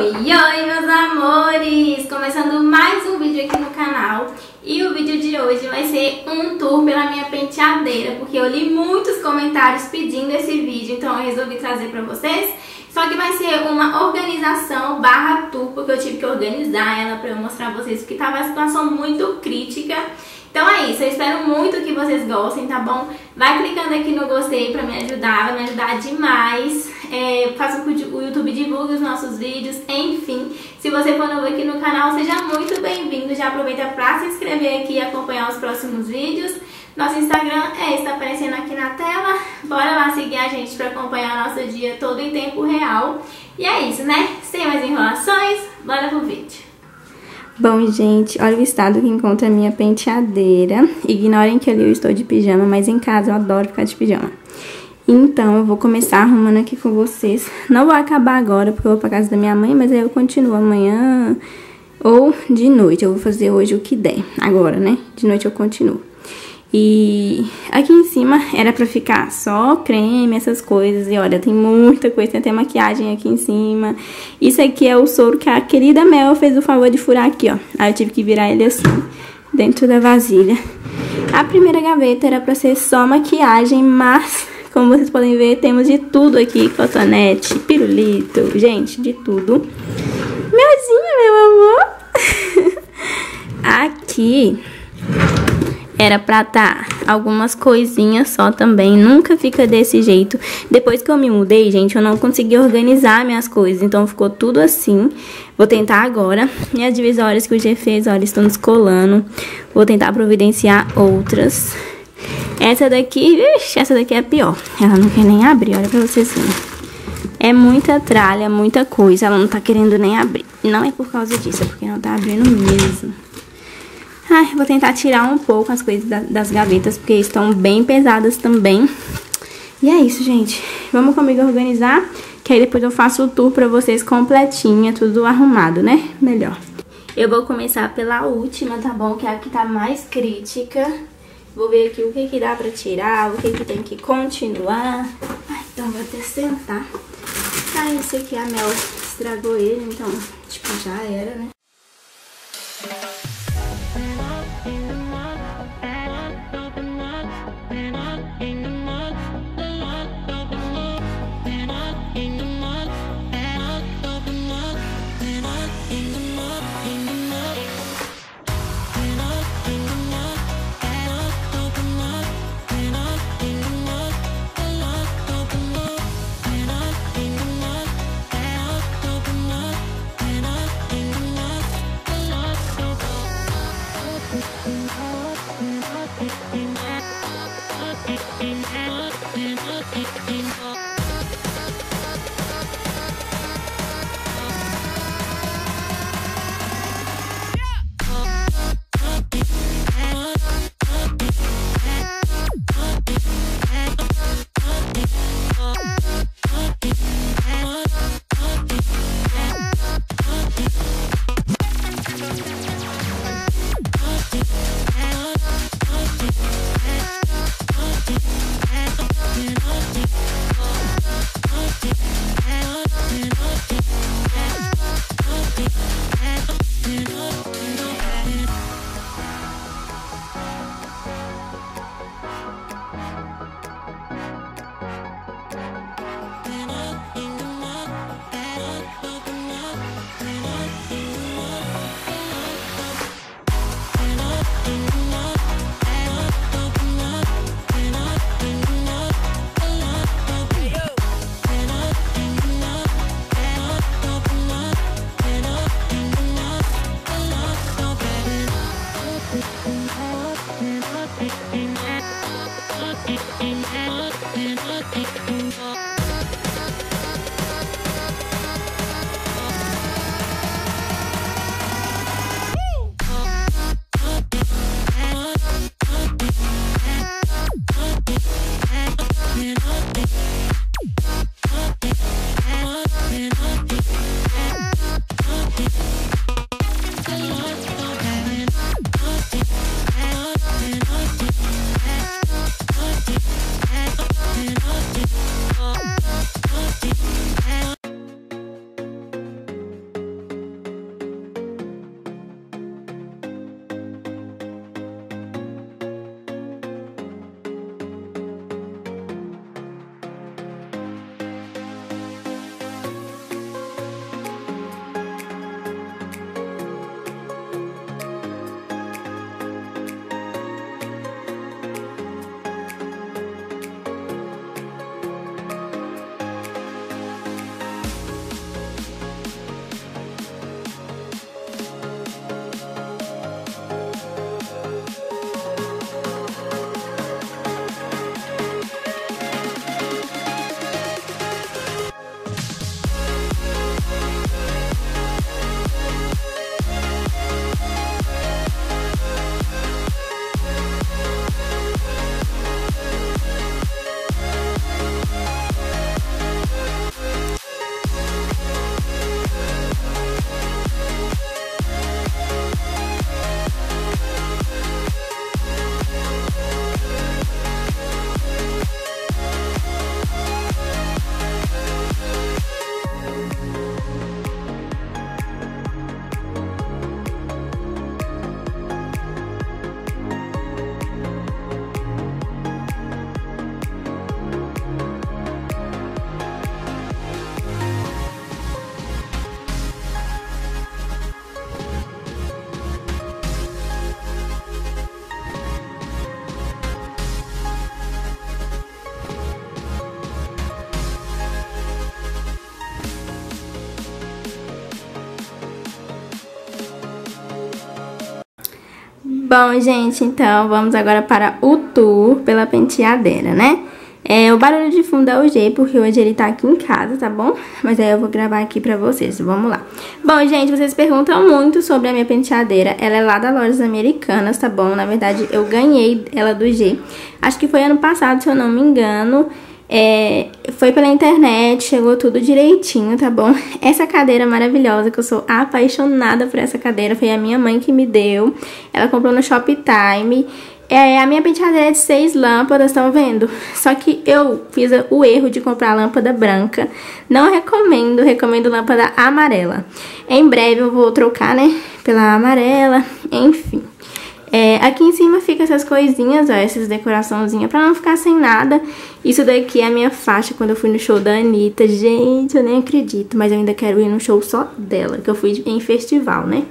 Oi, meus amores! Começando mais um vídeo aqui no canal. E o vídeo de hoje vai ser um tour pela minha penteadeira, porque eu li muitos comentários pedindo esse vídeo, então eu resolvi trazer pra vocês. Só que vai ser uma organização barra tour, porque eu tive que organizar ela pra eu mostrar pra vocês, porque tava uma situação muito crítica. Então é isso, eu espero muito que vocês gostem, tá bom? Vai clicando aqui no gostei pra me ajudar, vai me ajudar demais. Faça com que o YouTube divulgue os nossos vídeos, enfim. Se você for novo aqui no canal, seja muito bem-vindo. Já aproveita pra se inscrever aqui e acompanhar os próximos vídeos. Nosso Instagram é esse, tá aparecendo aqui na tela. Bora lá seguir a gente pra acompanhar o nosso dia todo em tempo real. E é isso, né? Sem mais enrolações, bora pro vídeo. Bom, gente, olha o estado que encontra a minha penteadeira. Ignorem que ali eu estou de pijama, mas em casa eu adoro ficar de pijama. Então, eu vou começar arrumando aqui com vocês. Não vou acabar agora, porque eu vou pra casa da minha mãe, mas aí eu continuo amanhã ou de noite. Eu vou fazer hoje o que der, agora, né? De noite eu continuo. E aqui em cima era pra ficar só creme, essas coisas. E olha, tem muita coisa, tem até maquiagem aqui em cima. Isso aqui é o soro que a querida Mel fez o favor de furar aqui, ó. Aí eu tive que virar ele assim, dentro da vasilha. A primeira gaveta era pra ser só maquiagem, mas... como vocês podem ver, temos de tudo aqui, cotonete, pirulito, gente, de tudo. Melzinho, meu amor! Aqui era pra tá algumas coisinhas só também, nunca fica desse jeito. Depois que eu me mudei, gente, eu não consegui organizar minhas coisas, então ficou tudo assim. Vou tentar agora. E as divisórias que o G fez, olha, estão descolando. Vou tentar providenciar outras. Essa daqui, vixi, essa daqui é a pior. Ela não quer nem abrir, olha pra vocês verem. É muita tralha, muita coisa, ela não tá querendo nem abrir. Não é por causa disso, é porque não tá abrindo mesmo. Ai, vou tentar tirar um pouco as coisas das gavetas, porque estão bem pesadas também. E é isso, gente. Vamos comigo organizar, que aí depois eu faço o tour pra vocês completinha, tudo arrumado, né? Melhor. Eu vou começar pela última, tá bom? Que é a que tá mais crítica. Vou ver aqui o que que dá pra tirar, o que que tem que continuar. Ai, então vou até sentar. Ah, esse aqui a Mel estragou ele, então, tipo, já era, né? Bom, gente, então vamos agora para o tour pela penteadeira, né? O barulho de fundo é o G, porque hoje ele tá aqui em casa, tá bom? Mas aí eu vou gravar aqui pra vocês, vamos lá. Bom, gente, vocês perguntam muito sobre a minha penteadeira. Ela é lá da Lojas Americanas, tá bom? Na verdade, eu ganhei ela do G. Acho que foi ano passado, se eu não me engano. Foi pela internet, chegou tudo direitinho, tá bom? Essa cadeira maravilhosa, que eu sou apaixonada por essa cadeira, foi a minha mãe que me deu. Ela comprou no Shoptime. A minha penteadeira é de 6 lâmpadas, estão vendo? Só que eu fiz o erro de comprar lâmpada branca. Não recomendo, recomendo lâmpada amarela. Em breve eu vou trocar, né, pela amarela, enfim. Aqui em cima fica essas coisinhas, ó, essas decoraçãozinhas, pra não ficar sem nada. Isso daqui é a minha faixa quando eu fui no show da Anitta. Gente, eu nem acredito, mas eu ainda quero ir no show só dela, que eu fui em festival, né?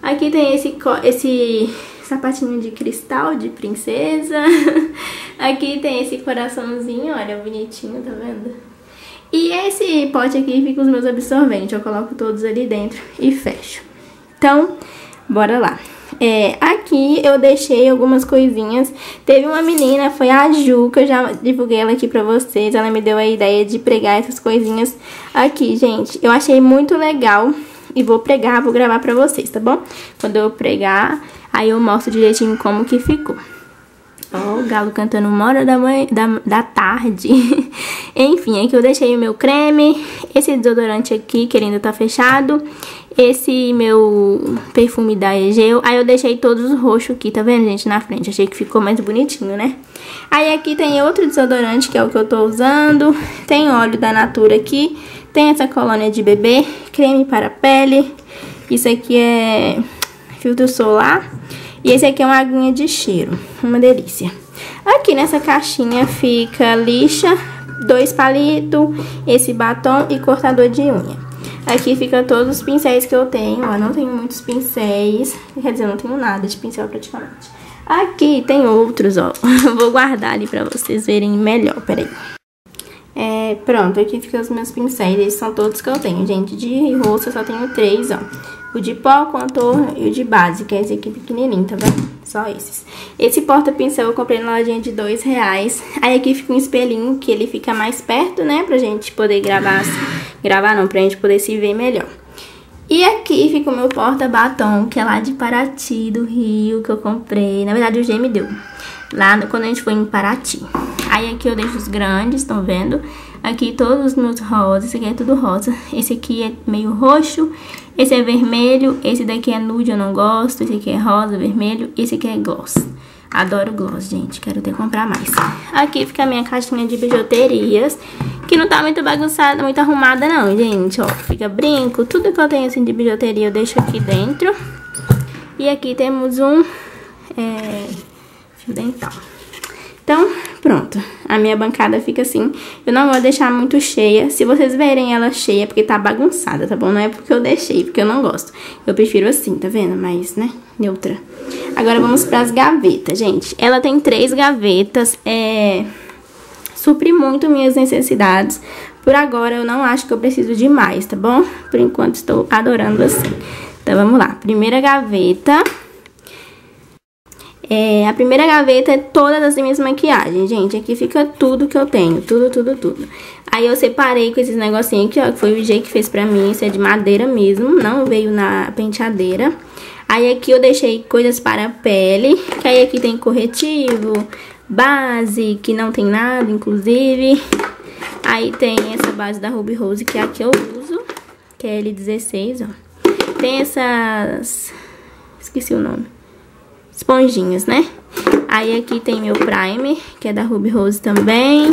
Aqui tem esse sapatinho de cristal, de princesa. Aqui tem esse coraçãozinho, olha, bonitinho, tá vendo? E esse pote aqui fica os meus absorventes, eu coloco todos ali dentro e fecho. Então, bora lá. Aqui eu deixei algumas coisinhas. Teve uma menina, foi a Ju, que eu já divulguei ela aqui pra vocês. Ela me deu a ideia de pregar essas coisinhas aqui, gente. Eu achei muito legal e vou pregar, vou gravar pra vocês, tá bom? Quando eu pregar, aí eu mostro direitinho como que ficou. Ó, o galo cantando uma hora da tarde. Enfim, aqui eu deixei o meu creme, esse desodorante aqui, que ele ainda tá fechado, esse meu perfume da Egeo. Aí eu deixei todos os roxos aqui, tá vendo, gente, na frente. Achei que ficou mais bonitinho, né? Aí aqui tem outro desodorante, que é o que eu tô usando. Tem óleo da Natura aqui. Tem essa colônia de bebê, creme para pele. Isso aqui é filtro solar. E esse aqui é uma aguinha de cheiro, uma delícia. Aqui nessa caixinha fica lixa, 2 palitos, esse batom e cortador de unha. Aqui fica todos os pincéis que eu tenho, ó, não tenho muitos pincéis, quer dizer, não tenho nada de pincel praticamente. Aqui tem outros, ó, vou guardar ali pra vocês verem melhor, peraí. Pronto, aqui ficam os meus pincéis, esses são todos que eu tenho, gente. De rosto eu só tenho 3, ó. O de pó, o contorno e o de base, que é esse aqui pequenininho, tá vendo? Só esses. Esse porta-pincel eu comprei na lojinha de R$2. Aí aqui fica um espelhinho, que ele fica mais perto, né? Pra gente poder gravar, pra gente poder se ver melhor. E aqui fica o meu porta-batom, que é lá de Paraty, do Rio, que eu comprei. Na verdade, o G me deu. Lá quando a gente foi em Paraty. Aí aqui eu deixo os grandes, estão vendo? Aqui todos os meus rosas, esse aqui é tudo rosa. Esse aqui é meio roxo, esse é vermelho, esse daqui é nude, eu não gosto. Esse aqui é rosa, vermelho, esse aqui é gloss. Adoro gloss, gente, quero até comprar mais. Aqui fica a minha caixinha de bijuterias, que não tá muito bagunçada, muito arrumada não, gente, ó. Fica brinco, tudo que eu tenho assim de bijuteria eu deixo aqui dentro. E aqui temos um fio dental. Então, pronto, a minha bancada fica assim, eu não vou deixar muito cheia, se vocês verem ela cheia é porque tá bagunçada, tá bom? Não é porque eu deixei, porque eu não gosto, eu prefiro assim, tá vendo? Mas, né, neutra. Agora vamos pras gavetas, gente, ela tem 3 gavetas, supri muito minhas necessidades, por agora eu não acho que eu preciso de mais, tá bom? Por enquanto estou adorando assim, então vamos lá, primeira gaveta. A primeira gaveta é todas as minhas maquiagens, gente. Aqui fica tudo que eu tenho, tudo, tudo, tudo. Aí eu separei com esses negocinhos aqui, ó, que foi o G que fez pra mim. Isso é de madeira mesmo, não veio na penteadeira. Aí aqui eu deixei coisas para a pele, que aí aqui tem corretivo, base, que não tem nada, inclusive. Aí tem essa base da Ruby Rose, que é a que eu uso, que é L16, ó. Tem essas... esqueci o nome. Esponjinhas, né? Aí aqui tem meu primer, que é da Ruby Rose também.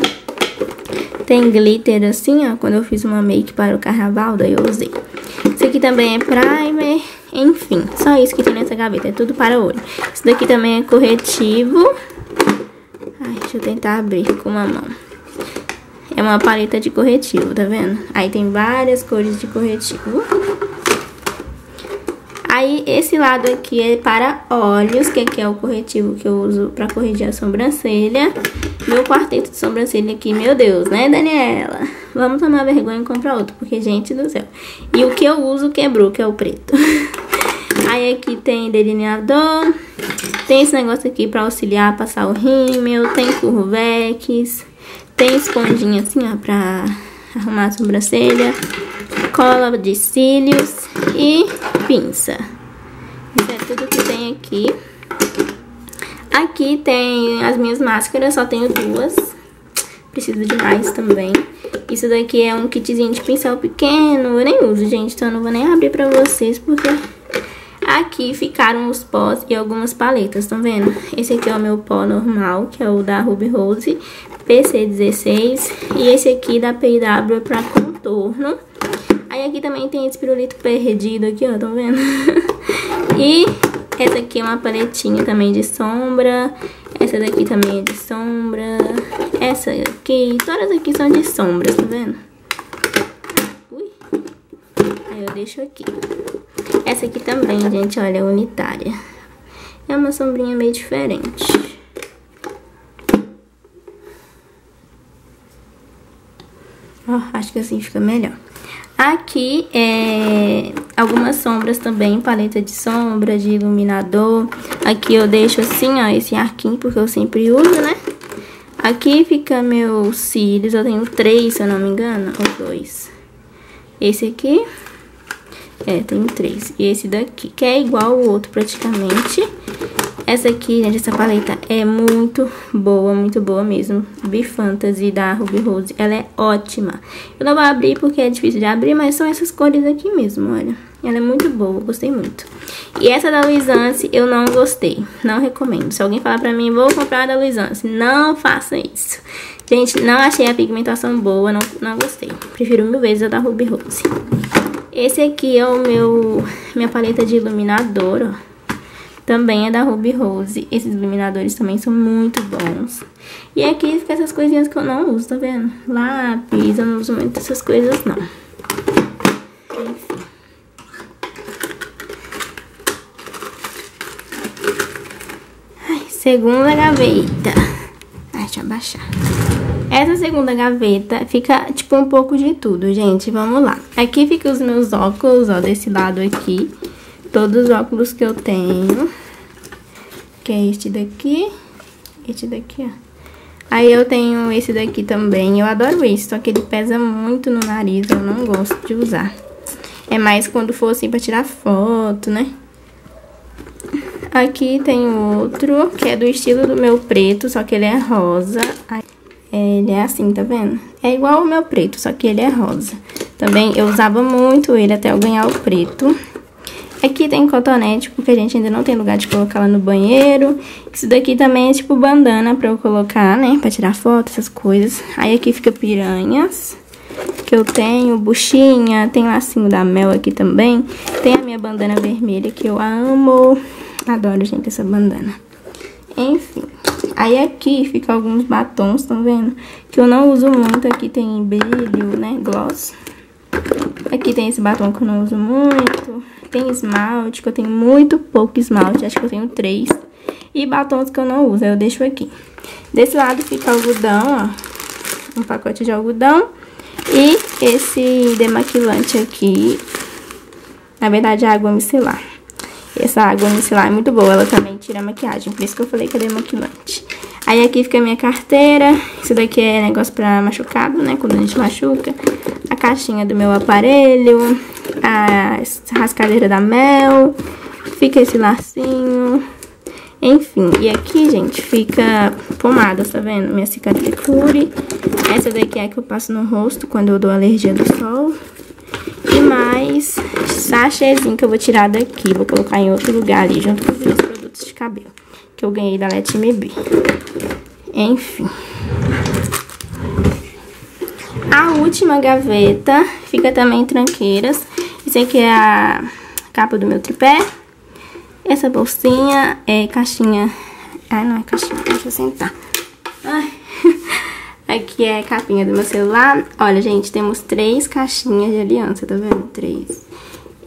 Tem glitter assim, ó, quando eu fiz uma make para o carnaval, daí eu usei. Isso aqui também é primer, enfim, só isso que tem nessa gaveta, é tudo para olho. Isso daqui também é corretivo. Ai, deixa eu tentar abrir com uma mão. É uma paleta de corretivo, tá vendo? Aí tem várias cores de corretivo. Aí, esse lado aqui é para olhos, que aqui é o corretivo que eu uso pra corrigir a sobrancelha. Meu quarteto de sobrancelha aqui, meu Deus, né, Daniela? Vamos tomar vergonha e comprar outro, porque, gente do céu. E o que eu uso quebrou, que é o preto. Aí aqui tem delineador, tem esse negócio aqui pra auxiliar a passar o rímel, tem Curvex, tem esponjinha assim, ó, pra arrumar a sobrancelha, cola de cílios e pinça. Isso é tudo que tem aqui. Aqui tem as minhas máscaras, só tenho duas. Preciso de mais também. Isso daqui é um kitzinho de pincel pequeno. Eu nem uso, gente, então eu não vou nem abrir pra vocês, porque... Aqui ficaram os pós e algumas paletas, estão vendo? Esse aqui é o meu pó normal, que é o da Ruby Rose, PC16. E esse aqui da P&W é pra contorno. Aí aqui também tem esse pirulito perdido aqui, ó, estão vendo? E essa aqui é uma paletinha também de sombra. Essa daqui também é de sombra. Essa aqui, todas aqui são de sombra, tá vendo? Ui. Aí eu deixo aqui. Essa aqui também, gente, olha, é unitária. É uma sombrinha meio diferente. Ó, acho que assim fica melhor. Aqui é algumas sombras também, paleta de sombra, de iluminador. Aqui eu deixo assim, ó, esse arquinho, porque eu sempre uso, né? Aqui fica meus cílios, eu tenho 3, se eu não me engano, ou 2. Esse aqui... É, tenho 3. E esse daqui, que é igual ao outro praticamente. Essa aqui, gente, essa paleta é muito boa mesmo. Be Fantasy da Ruby Rose, ela é ótima. Eu não vou abrir porque é difícil de abrir, mas são essas cores aqui mesmo, olha. Ela é muito boa, eu gostei muito. E essa da Luisance eu não gostei, não recomendo. Se alguém falar pra mim, vou comprar a da Luisance, não faça isso. Gente, não achei a pigmentação boa, não gostei. Prefiro mil vezes a da Ruby Rose. Esse aqui é o minha paleta de iluminador, ó. Também é da Ruby Rose. Esses iluminadores também são muito bons. E aqui fica essas coisinhas que eu não uso, tá vendo? Lápis, eu não uso muito essas coisas, não. Enfim. Ai, segunda gaveta. Ai, deixa eu abaixar. Essa segunda gaveta fica, tipo, um pouco de tudo, gente. Vamos lá. Aqui fica os meus óculos, ó, desse lado aqui. Todos os óculos que eu tenho. Que é este daqui. Este daqui, ó. Aí eu tenho esse daqui também. Eu adoro isso, só que ele pesa muito no nariz. Eu não gosto de usar. É mais quando for, assim, pra tirar foto, né? Aqui tem outro, que é do estilo do meu preto, só que ele é rosa. Ele é assim, tá vendo? É igual o meu preto, só que ele é rosa. Também eu usava muito ele até eu ganhar o preto. Aqui tem cotonete, porque a gente ainda não tem lugar de colocar lá no banheiro. Isso daqui também é tipo bandana pra eu colocar, né? Pra tirar foto, essas coisas. Aí aqui fica piranhas, que eu tenho, buchinha, tem lacinho da Mel aqui também. Tem a minha bandana vermelha, que eu amo. Adoro, gente, essa bandana. Enfim. Aí aqui fica alguns batons, estão vendo? Que eu não uso muito. Aqui tem brilho, né? Gloss. Aqui tem esse batom que eu não uso muito. Tem esmalte, que eu tenho muito pouco esmalte. Acho que eu tenho 3. E batons que eu não uso, eu deixo aqui. Desse lado fica algodão, ó. Um pacote de algodão. E esse demaquilante aqui. Na verdade, é água micelar. Essa água micelar é muito boa, ela também tira a maquiagem, por isso que eu falei que ela é maquilante. Aí aqui fica a minha carteira, isso daqui é negócio pra machucado, né, quando a gente machuca. A caixinha do meu aparelho, a rascadeira da Mel, fica esse lacinho, enfim. E aqui, gente, fica pomada, tá vendo? Minha Cicatricure, essa daqui é a que eu passo no rosto quando eu dou alergia do sol. E mais sachêzinho que eu vou tirar daqui. Vou colocar em outro lugar ali, junto com os meus produtos de cabelo. Que eu ganhei da Let Me Be. Enfim. A última gaveta fica também tranqueiras. Esse aqui é a capa do meu tripé. Essa bolsinha é caixinha... Ah, não é caixinha, deixa eu sentar. Ai... Aqui é a capinha do meu celular. Olha, gente, temos 3 caixinhas de aliança, tá vendo? 3.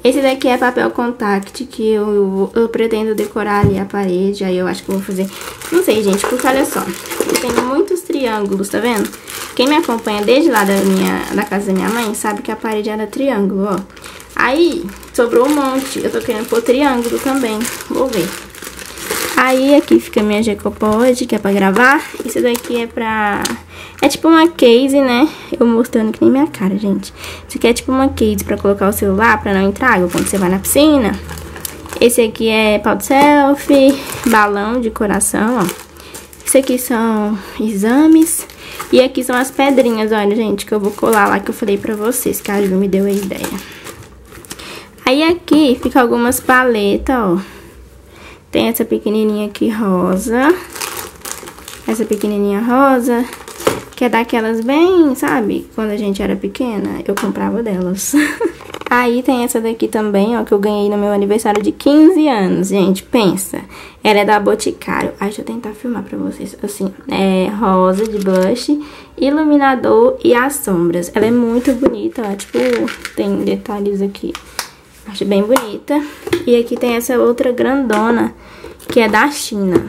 Esse daqui é papel contact, que eu pretendo decorar ali a parede. Aí eu acho que eu vou fazer... Não sei, gente, porque olha só. Eu tenho muitos triângulos, tá vendo? Quem me acompanha desde lá da casa da minha mãe sabe que a parede era triângulo, ó. Aí, sobrou um monte. Eu tô querendo pôr triângulo também. Vou ver. Aí, aqui fica minha Gecopod, que é pra gravar. Isso daqui é pra... É tipo uma case, né? Eu mostrando que nem minha cara, gente. Isso aqui é tipo uma case pra colocar o celular, pra não entrar água quando você vai na piscina. Esse aqui é pau de selfie, balão de coração, ó. Isso aqui são exames. E aqui são as pedrinhas, olha, gente, que eu vou colar lá, que eu falei pra vocês, que a Ju me deu a ideia. Aí aqui fica algumas paletas, ó. Tem essa pequenininha aqui rosa. Essa pequenininha rosa, que é daquelas bem, sabe? Quando a gente era pequena, eu comprava delas. Aí tem essa daqui também, ó, que eu ganhei no meu aniversário de 15 anos, gente, pensa. Ela é da Boticário. Ai, deixa eu tentar filmar pra vocês, assim, é rosa de blush, iluminador e as sombras. Ela é muito bonita, ó, tipo, tem detalhes aqui, acho bem bonita. E aqui tem essa outra grandona, que é da China.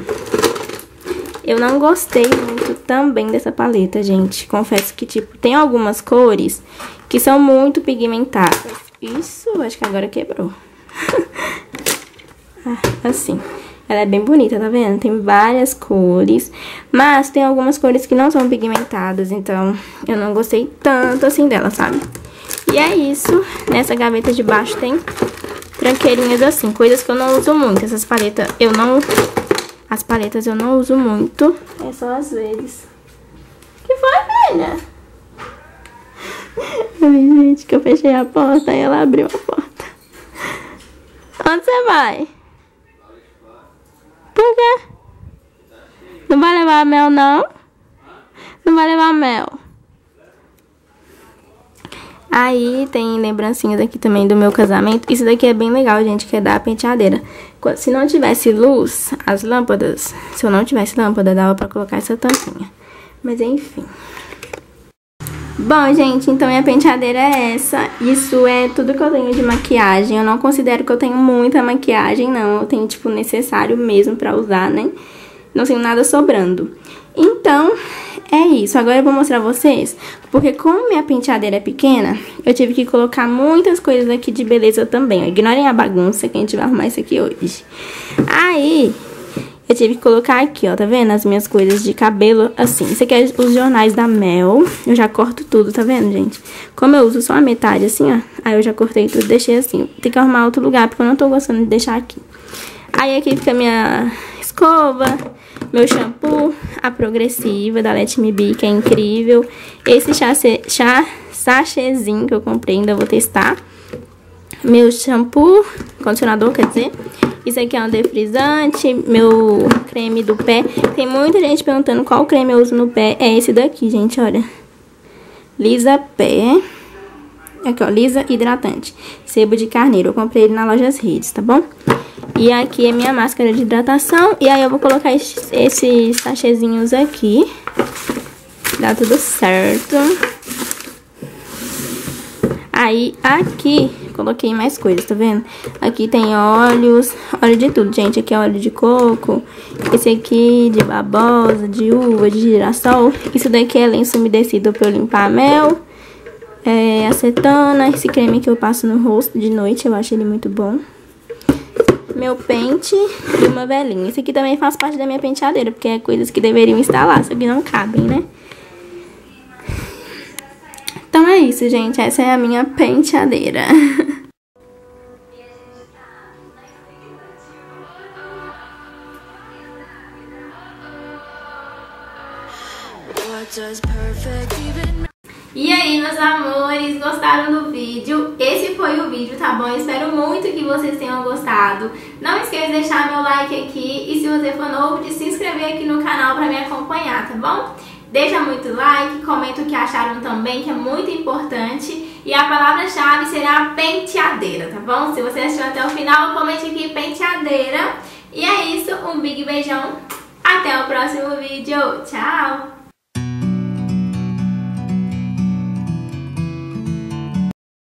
Eu não gostei muito também dessa paleta, gente. Confesso que, tipo, tem algumas cores que são muito pigmentadas. Isso, acho que agora quebrou. Assim. Ela é bem bonita, tá vendo? Tem várias cores, mas tem algumas cores que não são pigmentadas, então eu não gostei tanto assim dela, sabe? E é isso. Nessa gaveta de baixo tem tranqueirinhas assim, coisas que eu não uso muito. Essas paletas eu não... As paletas eu não uso muito. É só às vezes. Que foi, velha? Eu vi, gente, que eu fechei a porta e ela abriu a porta. Onde você vai? Por quê? Não vai levar mel, não? Não vai levar mel. Aí tem lembrancinhas aqui também do meu casamento. Isso daqui é bem legal, gente, que é da penteadeira. Se não tivesse luz, as lâmpadas... Se eu não tivesse lâmpada, dava pra colocar essa tampinha. Mas enfim. Bom, gente, então minha penteadeira é essa. Isso é tudo que eu tenho de maquiagem. Eu não considero que eu tenho muita maquiagem, não. Eu tenho, tipo, necessário mesmo pra usar, né? Não tenho nada sobrando. Então... É isso, agora eu vou mostrar a vocês, porque como minha penteadeira é pequena, eu tive que colocar muitas coisas aqui de beleza também, ó. Ignorem a bagunça que a gente vai arrumar isso aqui hoje. Aí, eu tive que colocar aqui, ó, tá vendo? As minhas coisas de cabelo, assim. Isso aqui é os jornais da Mel, eu já corto tudo, tá vendo, gente? Como eu uso só a metade, assim, ó, aí eu já cortei tudo, deixei assim. Tem que arrumar outro lugar, porque eu não tô gostando de deixar aqui. Aí aqui fica a minha escova, meu shampoo, a progressiva da Let Me Be, que é incrível. Esse chá sachêzinho que eu comprei, ainda vou testar. Meu shampoo, condicionador, quer dizer. Isso aqui é um defrisante, meu creme do pé. Tem muita gente perguntando qual creme eu uso no pé. É esse daqui, gente, olha. Lisa Pé. Aqui, ó, lisa hidratante. Sebo de carneiro, eu comprei ele na Lojas Redes, tá bom? E aqui é minha máscara de hidratação. E aí eu vou colocar esses sachêzinhos aqui. Dá tudo certo. Aí aqui coloquei mais coisas, tá vendo? Aqui tem óleos, óleo de tudo, gente. Aqui é óleo de coco. Esse aqui de babosa, de uva, de girassol. Isso daqui é lenço umedecido pra eu limpar a mel. É acetona, esse creme que eu passo no rosto de noite, eu acho ele muito bom. Meu pente e uma velinha. Isso aqui também faz parte da minha penteadeira, porque é coisas que deveriam estar lá, só que não cabem, né? Então é isso, gente. Essa é a minha penteadeira. E aí, meus amores, gostaram do vídeo? Esse foi o vídeo, tá bom? Eu espero muito que vocês tenham gostado. Não esqueça de deixar meu like aqui e se você for novo, de se inscrever aqui no canal pra me acompanhar, tá bom? Deixa muito like, comenta o que acharam também, que é muito importante. E a palavra-chave será penteadeira, tá bom? Se você assistiu até o final, comente aqui penteadeira. E é isso, um big beijão, até o próximo vídeo, tchau!